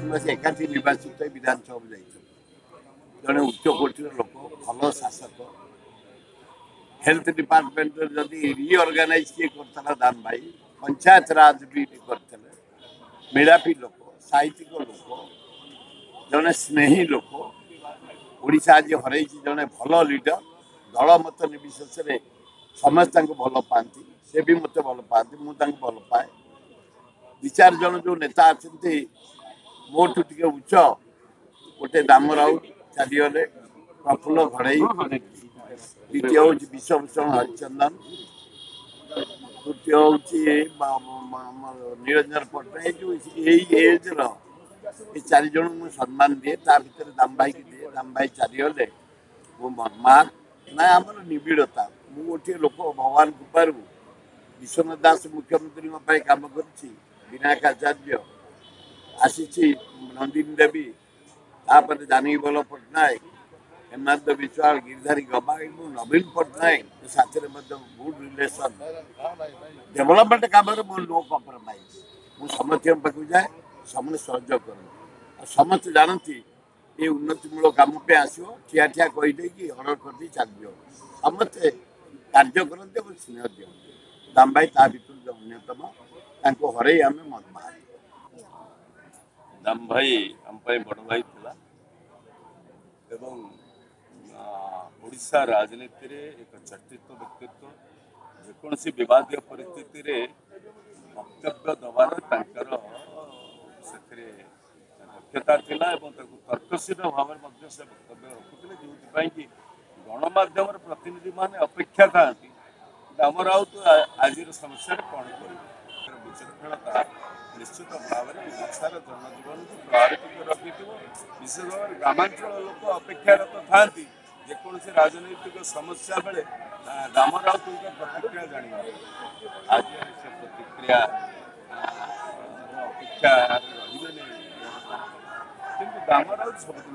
निर्वाचन एकाठी निर्वाचित विधानसभा जड़े उच्चकोटर लोक भल शासक हेल्थ डिपार्टमेंट जदि रिअर्गानाइज किए कर दान भाई पंचायत राज भी मेलापी लोक साहित्यिक लोक जड़े स्नेही लोक ओडिशा आज हर जड़े भल लीडर दल मत निर्विशेष समस्त भल पाती से भी मत भल पाती मुझे भल पाए दि चार जन जो नेता अच्छे मोटू टे उच्च गोटे दाम राउत चारिगले प्रफुल्ल घड़ई द्वितीय हूँ विश्वभूषण हरिचंदन तृतीय हूँ निरंजन पट्टनायक एज्र ये चारजु मुझे सम्मान दिए ता भर दाम भाई की दिए दाम भाई चारिगले मो माँ ना आम निबिड़ता मु गोटे लोक भगवान कृपार विश्वनाथ दास मुख्यमंत्री कम करनायक आचार्य आसी नंदिनी देवी तापर जानवीवल्लभ पट्टनायक हेमंत विश्वाल गिरिधारी गबा नवीन पट्टनायक साथी गुड रिलेसन डेवलपमेंट कम नो कंप्रोमाइज मुझे समस्त पाक जाए समस्त सहयोग कर समस्त जानती ये उन्नतिमूलक कम आसो ठिया ठिया कहीदे कि अर्डर करते चलो समस्ते कार्य करते और स्नेह दिखते दाम भाई ता भर अन्यतम ताको हर आम मन बाहर दाम भाई आम बड़ भाई था एवं ओडिशा राजनीति रे एक चर्चित व्यक्तित्व जेकोसी बद परिस्थिति रे वक्तव्य दबार तर से दक्षता था और तर्कशील भाव से वक्तव्य रखुते जो कि गणमाध्यम प्रतिनिधि मान अपेक्षा था दाम राउत आज समस्या कौन कर विचक्षणता निश्चित भाव में ओडार जनजीवन को प्रभावित रखी विशेष भाव में ग्रामांचल लोक अपेक्षारत था जेकोसी से राजनीतिक समस्या बेले दाम राउत प्रतिक्रिया जान आज से प्रतिक्रिया अपेक्षा रही दाम राउत सब।